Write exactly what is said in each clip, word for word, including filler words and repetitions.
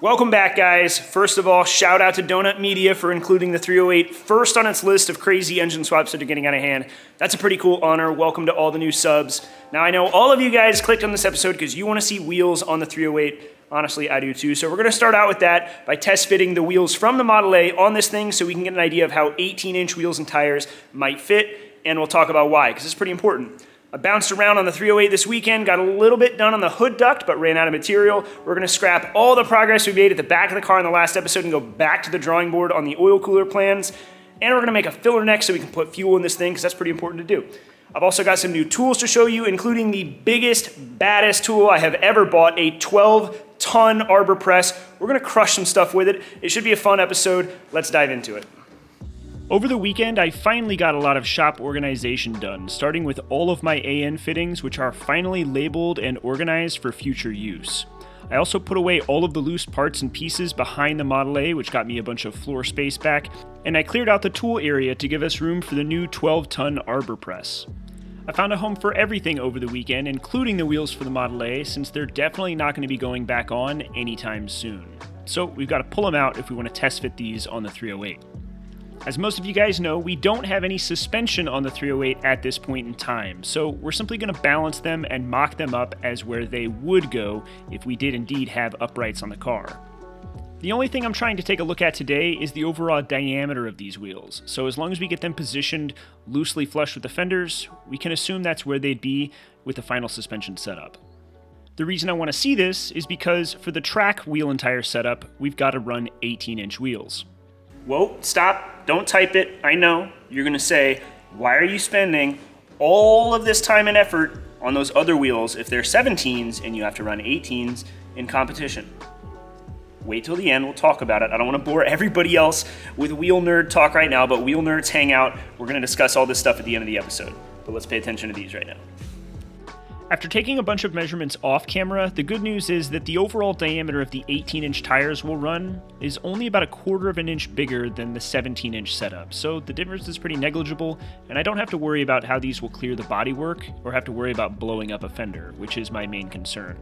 Welcome back, guys. First of all, shout out to Donut Media for including the three oh eight first on its list of crazy engine swaps that are getting out of hand. That's a pretty cool honor. Welcome to all the new subs. Now, I know all of you guys clicked on this episode because you want to see wheels on the three oh eight. Honestly, I do too. So we're going to start out with that by test fitting the wheels from the Model A on this thing so we can get an idea of how eighteen inch wheels and tires might fit, and we'll talk about why, because it's pretty important. I bounced around on the three oh eight this weekend, got a little bit done on the hood duct, but ran out of material. We're gonna scrap all the progress we made at the back of the car in the last episode and go back to the drawing board on the oil cooler plans. And we're gonna make a filler neck so we can put fuel in this thing, because that's pretty important to do. I've also got some new tools to show you, including the biggest, baddest tool I have ever bought, a twelve ton arbor press. We're gonna crush some stuff with it. It should be a fun episode. Let's dive into it. Over the weekend, I finally got a lot of shop organization done, starting with all of my A N fittings, which are finally labeled and organized for future use. I also put away all of the loose parts and pieces behind the Model A, which got me a bunch of floor space back, and I cleared out the tool area to give us room for the new twelve ton arbor press. I found a home for everything over the weekend, including the wheels for the Model A, since they're definitely not going to be going back on anytime soon. So we've got to pull them out if we want to test fit these on the three oh eight. As most of you guys know, we don't have any suspension on the three oh eight at this point in time, so we're simply going to balance them and mock them up as where they would go if we did indeed have uprights on the car. The only thing I'm trying to take a look at today is the overall diameter of these wheels, so as long as we get them positioned loosely flush with the fenders, we can assume that's where they'd be with the final suspension setup. The reason I want to see this is because for the track wheel and tire setup, we've got to run eighteen inch wheels. Whoa, stop, don't type it. I know, you're gonna say, why are you spending all of this time and effort on those other wheels if they're seventeens and you have to run eighteens in competition? Wait till the end, we'll talk about it. I don't wanna bore everybody else with wheel nerd talk right now, but wheel nerds hang out. We're gonna discuss all this stuff at the end of the episode, but let's pay attention to these right now. After taking a bunch of measurements off camera, the good news is that the overall diameter of the eighteen inch tires we'll run is only about a quarter of an inch bigger than the seventeen inch setup, so the difference is pretty negligible, and I don't have to worry about how these will clear the bodywork or have to worry about blowing up a fender, which is my main concern.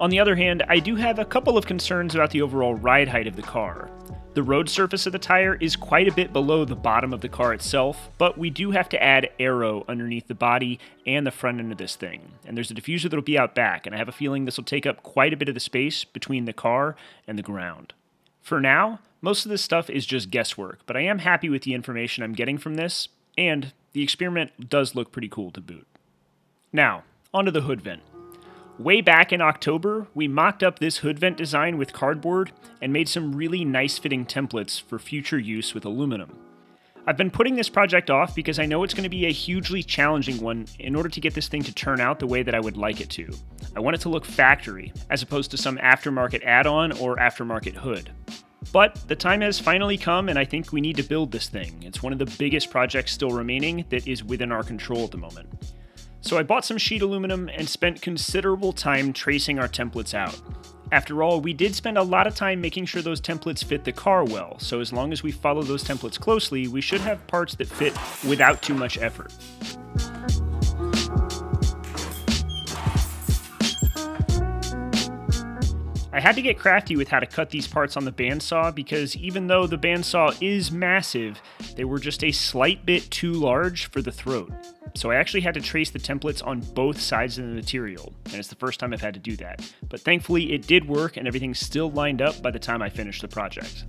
On the other hand, I do have a couple of concerns about the overall ride height of the car. The road surface of the tire is quite a bit below the bottom of the car itself, but we do have to add aero underneath the body and the front end of this thing. And there's a diffuser that'll be out back, and I have a feeling this will take up quite a bit of the space between the car and the ground. For now, most of this stuff is just guesswork, but I am happy with the information I'm getting from this, and the experiment does look pretty cool to boot. Now, onto the hood vent. Way back in October, we mocked up this hood vent design with cardboard and made some really nice fitting templates for future use with aluminum. I've been putting this project off because I know it's going to be a hugely challenging one in order to get this thing to turn out the way that I would like it to. I want it to look factory, as opposed to some aftermarket add-on or aftermarket hood. But the time has finally come and I think we need to build this thing. It's one of the biggest projects still remaining that is within our control at the moment. So I bought some sheet aluminum and spent considerable time tracing our templates out. After all, we did spend a lot of time making sure those templates fit the car well, so as long as we follow those templates closely, we should have parts that fit without too much effort. I had to get crafty with how to cut these parts on the bandsaw because even though the bandsaw is massive, they were just a slight bit too large for the throat. So I actually had to trace the templates on both sides of the material, and it's the first time I've had to do that. But thankfully it did work and everything still lined up by the time I finished the project.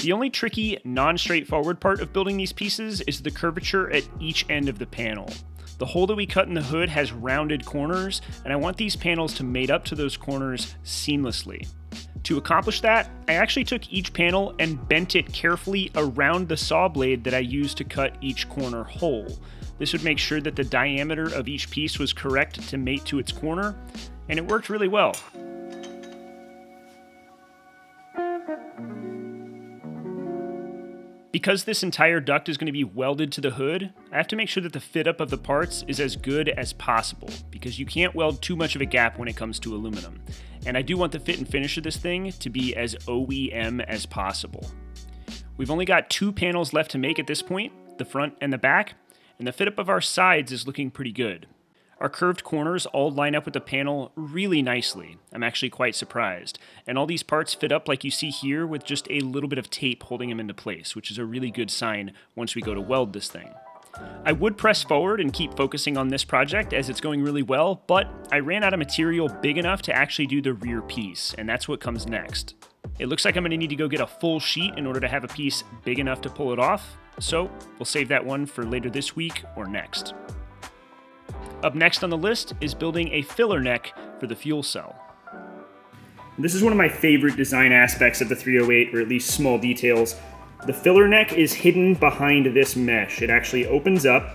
The only tricky, non-straightforward part of building these pieces is the curvature at each end of the panel. The hole that we cut in the hood has rounded corners, and I want these panels to mate up to those corners seamlessly. To accomplish that, I actually took each panel and bent it carefully around the saw blade that I used to cut each corner hole. This would make sure that the diameter of each piece was correct to mate to its corner, and it worked really well. Because this entire duct is going to be welded to the hood, I have to make sure that the fit up of the parts is as good as possible, because you can't weld too much of a gap when it comes to aluminum. And I do want the fit and finish of this thing to be as O E M as possible. We've only got two panels left to make at this point, the front and the back, and the fit up of our sides is looking pretty good. Our curved corners all line up with the panel really nicely. I'm actually quite surprised. And all these parts fit up like you see here with just a little bit of tape holding them into place, which is a really good sign once we go to weld this thing. I would press forward and keep focusing on this project as it's going really well, but I ran out of material big enough to actually do the rear piece, and that's what comes next. It looks like I'm going to need to go get a full sheet in order to have a piece big enough to pull it off, so we'll save that one for later this week or next. Up next on the list is building a filler neck for the fuel cell. This is one of my favorite design aspects of the three oh eight, or at least small details. The filler neck is hidden behind this mesh. It actually opens up,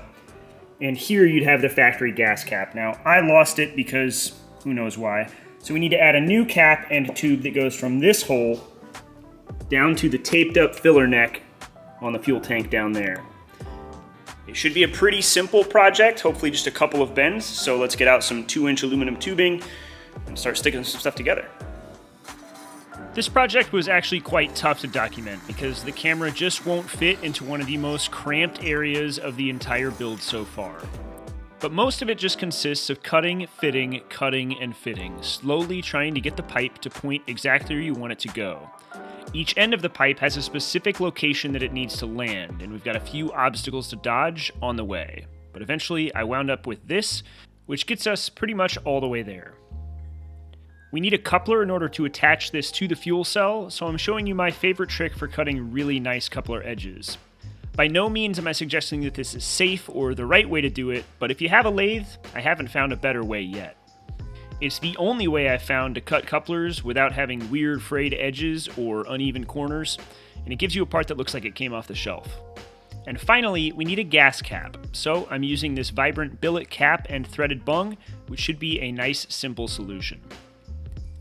and here you'd have the factory gas cap. Now, I lost it because who knows why. So we need to add a new cap and a tube that goes from this hole down to the taped up filler neck on the fuel tank down there. It should be a pretty simple project, hopefully just a couple of bends. So let's get out some two inch aluminum tubing and start sticking some stuff together. This project was actually quite tough to document because the camera just won't fit into one of the most cramped areas of the entire build so far. But most of it just consists of cutting, fitting, cutting, and fitting, slowly trying to get the pipe to point exactly where you want it to go. Each end of the pipe has a specific location that it needs to land, and we've got a few obstacles to dodge on the way. But eventually I wound up with this, which gets us pretty much all the way there. We need a coupler in order to attach this to the fuel cell, so I'm showing you my favorite trick for cutting really nice coupler edges. By no means am I suggesting that this is safe or the right way to do it, but if you have a lathe, I haven't found a better way yet. It's the only way I've found to cut couplers without having weird frayed edges or uneven corners, and it gives you a part that looks like it came off the shelf. And finally, we need a gas cap, so I'm using this Vibrant billet cap and threaded bung, which should be a nice simple solution.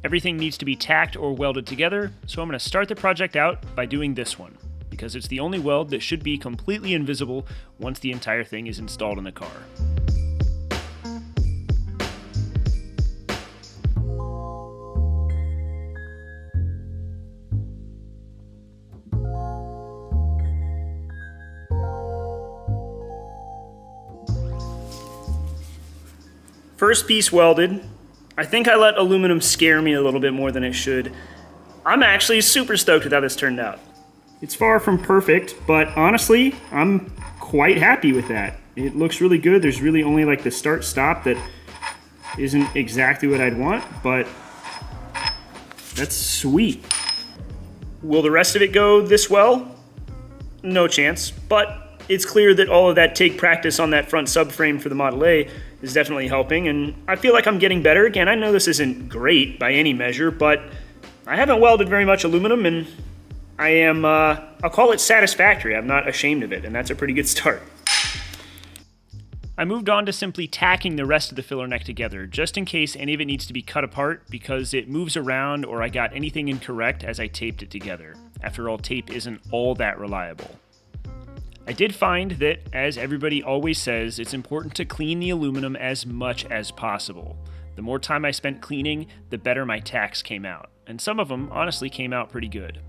Everything needs to be tacked or welded together, so I'm going to start the project out by doing this one, because it's the only weld that should be completely invisible once the entire thing is installed in the car. First piece welded. I think I let aluminum scare me a little bit more than it should. I'm actually super stoked with how this turned out. It's far from perfect, but honestly, I'm quite happy with that. It looks really good. There's really only like the start-stop that isn't exactly what I'd want, but that's sweet. Will the rest of it go this well? No chance, but it's clear that all of that take practice on that front subframe for the Model A is definitely helping, and I feel like I'm getting better. Again, I know this isn't great by any measure, but I haven't welded very much aluminum, and I am, uh, I'll call it satisfactory. I'm not ashamed of it, and that's a pretty good start. I moved on to simply tacking the rest of the filler neck together, just in case any of it needs to be cut apart because it moves around or I got anything incorrect as I taped it together. After all, tape isn't all that reliable. I did find that, as everybody always says, it's important to clean the aluminum as much as possible. The more time I spent cleaning, the better my tacks came out, and some of them honestly came out pretty good.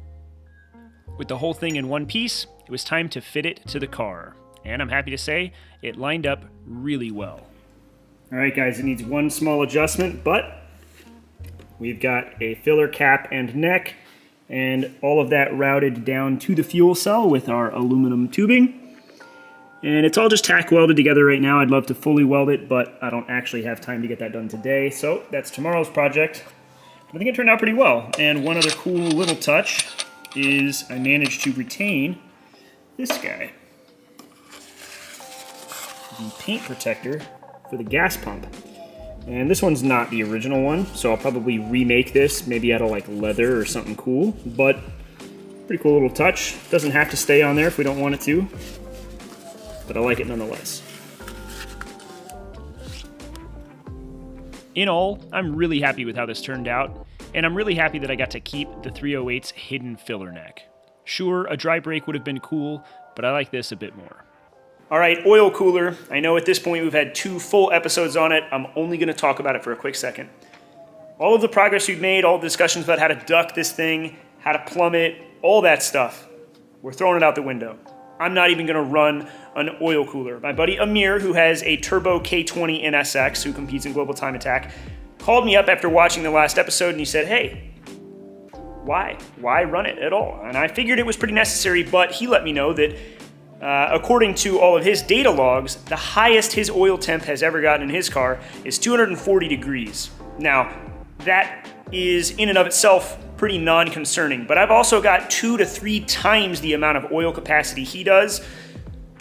With the whole thing in one piece, it was time to fit it to the car, and I'm happy to say it lined up really well. All right guys, it needs one small adjustment, but we've got a filler cap and neck, and all of that routed down to the fuel cell with our aluminum tubing. And it's all just tack welded together right now. I'd love to fully weld it, but I don't actually have time to get that done today, so that's tomorrow's project. But I think it turned out pretty well. And one other cool little touch is I managed to retain this guy, the paint protector for the gas pump. And this one's not the original one, so I'll probably remake this, maybe out of like leather or something cool, but pretty cool little touch. Doesn't have to stay on there if we don't want it to, but I like it nonetheless. In all, I'm really happy with how this turned out, and I'm really happy that I got to keep the three oh eight's hidden filler neck. Sure, a dry break would have been cool, but I like this a bit more. All right, oil cooler. I know at this point we've had two full episodes on it. I'm only going to talk about it for a quick second. All of the progress we've made, all the discussions about how to duck this thing, how to plumb it, all that stuff, we're throwing it out the window. I'm not even gonna run an oil cooler. My buddy Amir, who has a turbo K twenty N S X, who competes in Global Time Attack, called me up after watching the last episode and he said, hey, why? Why run it at all? And I figured it was pretty necessary, but he let me know that uh, according to all of his data logs, the highest his oil temp has ever gotten in his car is two hundred forty degrees. Now, that is in and of itself pretty non-concerning, but I've also got two to three times the amount of oil capacity he does.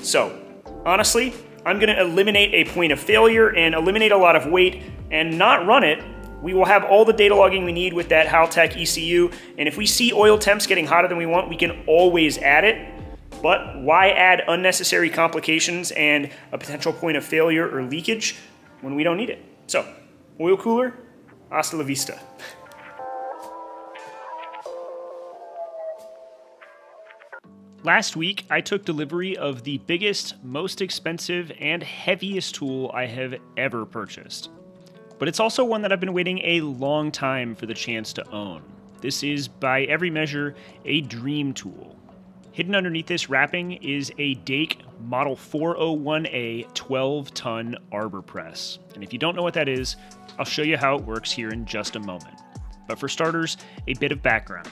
So honestly, I'm gonna eliminate a point of failure and eliminate a lot of weight and not run it. We will have all the data logging we need with that Haltech E C U, and if we see oil temps getting hotter than we want, we can always add it. But why add unnecessary complications and a potential point of failure or leakage when we don't need it? So, oil cooler, hasta la vista. Last week, I took delivery of the biggest, most expensive, and heaviest tool I have ever purchased. But it's also one that I've been waiting a long time for the chance to own. This is, by every measure, a dream tool. Hidden underneath this wrapping is a Dake Model four oh one A twelve ton arbor press. And if you don't know what that is, I'll show you how it works here in just a moment. But for starters, a bit of background.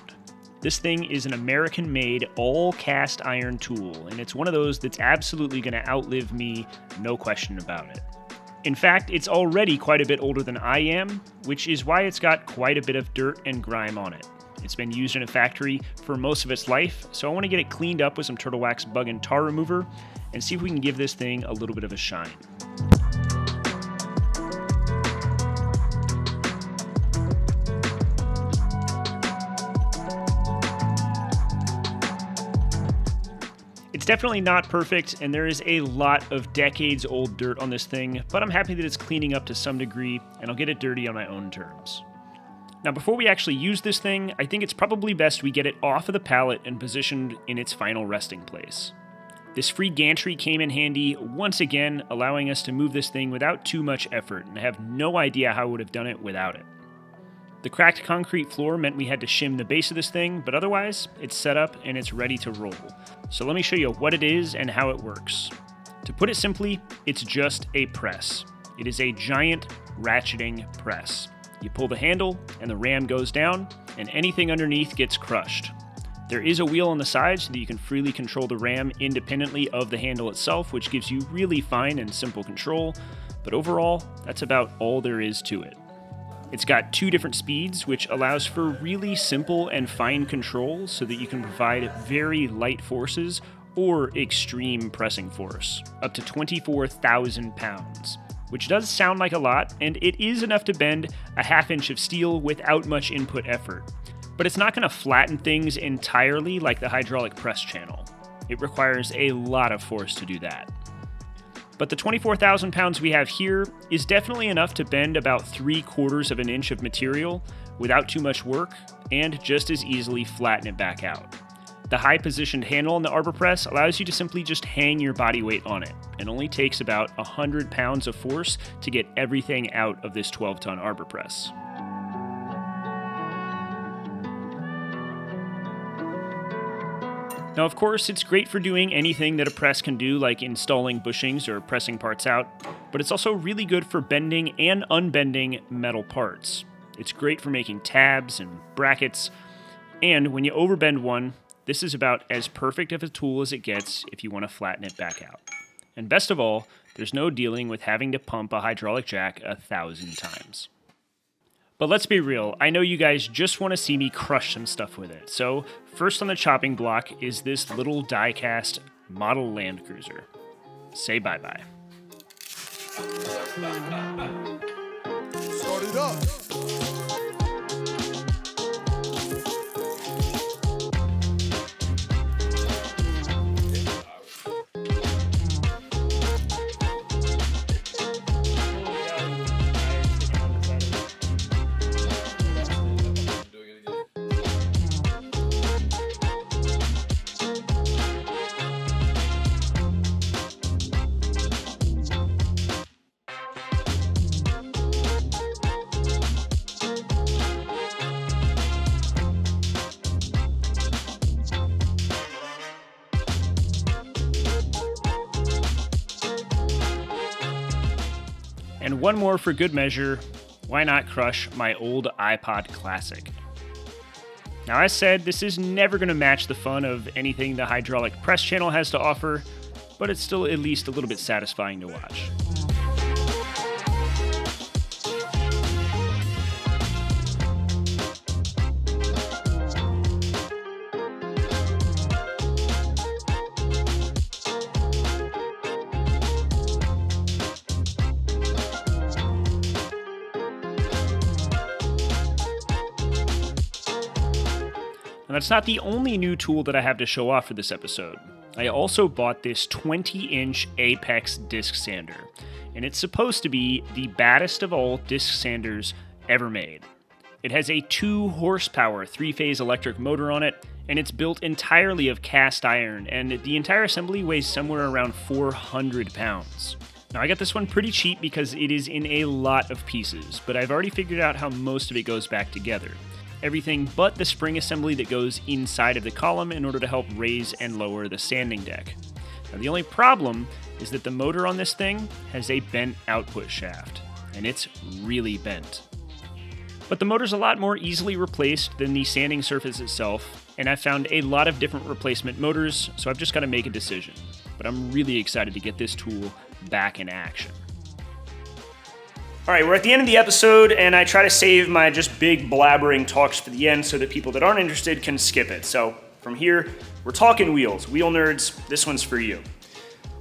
This thing is an American-made, all-cast iron tool, and it's one of those that's absolutely going to outlive me, no question about it. In fact, it's already quite a bit older than I am, which is why it's got quite a bit of dirt and grime on it. It's been used in a factory for most of its life, so I want to get it cleaned up with some Turtle Wax bug and tar remover, and see if we can give this thing a little bit of a shine. It's definitely not perfect, and there is a lot of decades old dirt on this thing, but I'm happy that it's cleaning up to some degree, and I'll get it dirty on my own terms. Now, before we actually use this thing, I think it's probably best we get it off of the pallet and positioned in its final resting place. This free gantry came in handy once again, allowing us to move this thing without too much effort, and I have no idea how I would have done it without it. The cracked concrete floor meant we had to shim the base of this thing, but otherwise, it's set up and it's ready to roll. So let me show you what it is and how it works. To put it simply, it's just a press. It is a giant ratcheting press. You pull the handle and the ram goes down, and anything underneath gets crushed. There is a wheel on the side so that you can freely control the ram independently of the handle itself, which gives you really fine and simple control, but overall, that's about all there is to it. It's got two different speeds, which allows for really simple and fine control so that you can provide very light forces or extreme pressing force, up to twenty-four thousand pounds, which does sound like a lot, and it is enough to bend a half inch of steel without much input effort. But it's not gonna flatten things entirely like the hydraulic press channel. It requires a lot of force to do that. But the twenty-four thousand pounds we have here is definitely enough to bend about three quarters of an inch of material without too much work, and just as easily flatten it back out. The high positioned handle on the arbor press allows you to simply just hang your body weight on it, and only takes about one hundred pounds of force to get everything out of this twelve ton arbor press. Now, of course, it's great for doing anything that a press can do, like installing bushings or pressing parts out, but it's also really good for bending and unbending metal parts. It's great for making tabs and brackets, and when you overbend one, this is about as perfect of a tool as it gets if you want to flatten it back out. And best of all, there's no dealing with having to pump a hydraulic jack a thousand times. But let's be real, I know you guys just want to see me crush some stuff with it. So first on the chopping block is this little die-cast model Land Cruiser. Say bye-bye. Start it up. And one more for good measure, why not crush my old iPod Classic? Now, as said, this is never going to match the fun of anything the Hydraulic Press Channel has to offer, but it's still at least a little bit satisfying to watch. And that's not the only new tool that I have to show off for this episode. I also bought this twenty inch Apex Disc Sander, and it's supposed to be the baddest of all disc sanders ever made. It has a two horsepower three phase electric motor on it, and it's built entirely of cast iron, and the entire assembly weighs somewhere around four hundred pounds. Now, I got this one pretty cheap because it is in a lot of pieces, but I've already figured out how most of it goes back together. Everything but the spring assembly that goes inside of the column in order to help raise and lower the sanding deck. Now, the only problem is that the motor on this thing has a bent output shaft, and it's really bent. But the motor's a lot more easily replaced than the sanding surface itself, and I've found a lot of different replacement motors, so I've just got to make a decision. But I'm really excited to get this tool back in action. All right, we're at the end of the episode, and I try to save my just big blabbering talks for the end so that people that aren't interested can skip it. So from here, we're talking wheels. Wheel nerds, this one's for you.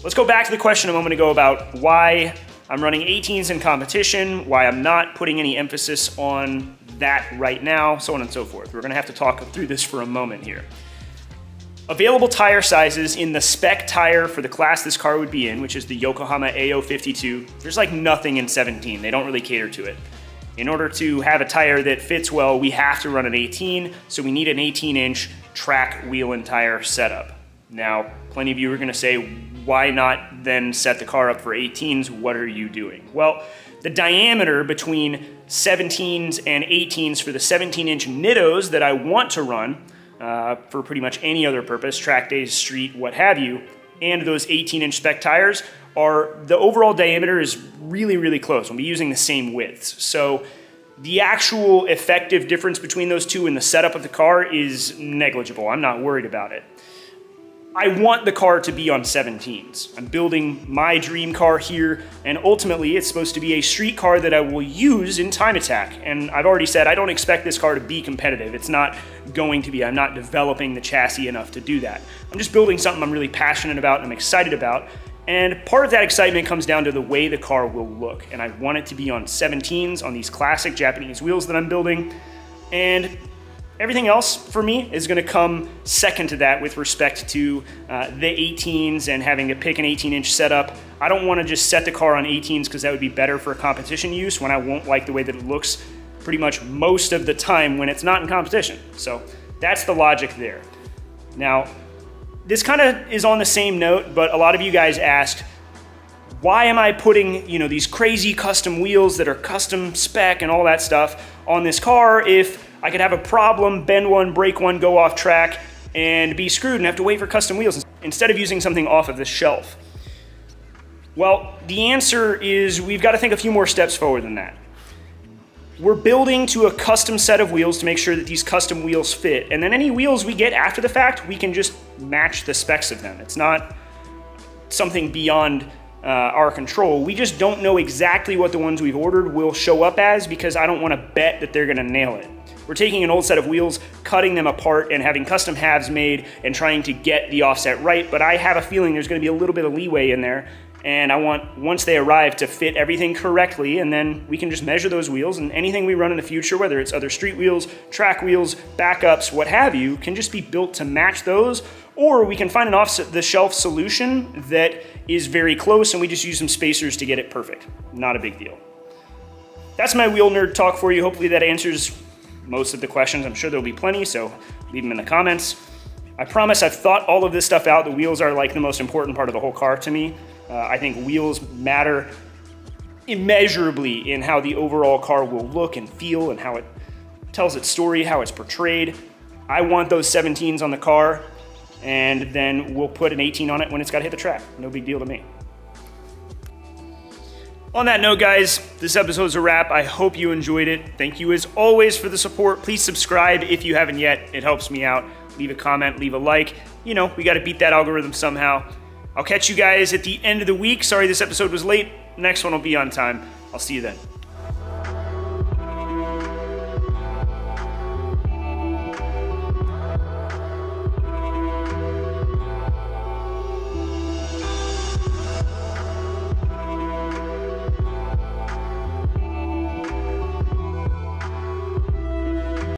Let's go back to the question a moment ago about why I'm running eighteens in competition, why I'm not putting any emphasis on that right now, so on and so forth. We're gonna have to talk through this for a moment here. Available tire sizes in the spec tire for the class this car would be in, which is the Yokohama A zero five two, there's like nothing in seventeen. They don't really cater to it. In order to have a tire that fits well, we have to run an eighteen, so we need an eighteen inch track wheel and tire setup. Now, plenty of you are gonna say, why not then set the car up for eighteens? What are you doing? Well, the diameter between seventeens and eighteens for the seventeen inch Nittos that I want to run Uh, for pretty much any other purpose, track days, street, what have you, and those eighteen inch spec tires are, the overall diameter is really, really close. We'll be using the same widths. So the actual effective difference between those two in the setup of the car is negligible. I'm not worried about it. I want the car to be on seventeens. I'm building my dream car here, and ultimately it's supposed to be a street car that I will use in Time Attack. And I've already said I don't expect this car to be competitive. It's not going to be. I'm not developing the chassis enough to do that. I'm just building something I'm really passionate about and I'm excited about. And part of that excitement comes down to the way the car will look. And I want it to be on seventeens on these classic Japanese wheels that I'm building. And everything else for me is gonna come second to that with respect to uh, the eighteens and having to pick an eighteen inch setup. I don't wanna just set the car on eighteens because that would be better for competition use when I won't like the way that it looks pretty much most of the time when it's not in competition. So that's the logic there. Now, this kind of is on the same note, but a lot of you guys asked, why am I putting, you know, these crazy custom wheels that are custom spec and all that stuff on this car if I could have a problem, bend one, break one, go off track, and be screwed and have to wait for custom wheels instead of using something off of the shelf? Well, the answer is we've got to think a few more steps forward than that. We're building to a custom set of wheels to make sure that these custom wheels fit, and then any wheels we get after the fact, we can just match the specs of them. It's not something beyond Uh, our control. We just don't know exactly what the ones we've ordered will show up as because I don't want to bet that they're going to nail it. We're taking an old set of wheels, cutting them apart, and having custom halves made and trying to get the offset right, but I have a feeling there's going to be a little bit of leeway in there, and I want, once they arrive, to fit everything correctly, and then we can just measure those wheels, and anything we run in the future, whether it's other street wheels, track wheels, backups, what have you, can just be built to match those. Or we can find an off-the-shelf solution that is very close and we just use some spacers to get it perfect. Not a big deal. That's my wheel nerd talk for you. Hopefully that answers most of the questions. I'm sure there'll be plenty, so leave them in the comments. I promise I've thought all of this stuff out. The wheels are like the most important part of the whole car to me. Uh, I think wheels matter immeasurably in how the overall car will look and feel and how it tells its story, how it's portrayed. I want those seventeens on the car, and then we'll put an eighteen on it when it's got to hit the track. No big deal to me. On that note, guys, this episode's a wrap. I hope you enjoyed it. Thank you as always for the support. Please subscribe if you haven't yet. It helps me out. Leave a comment, leave a like. You know, we got to beat that algorithm somehow. I'll catch you guys at the end of the week. Sorry this episode was late. Next one will be on time. I'll see you then.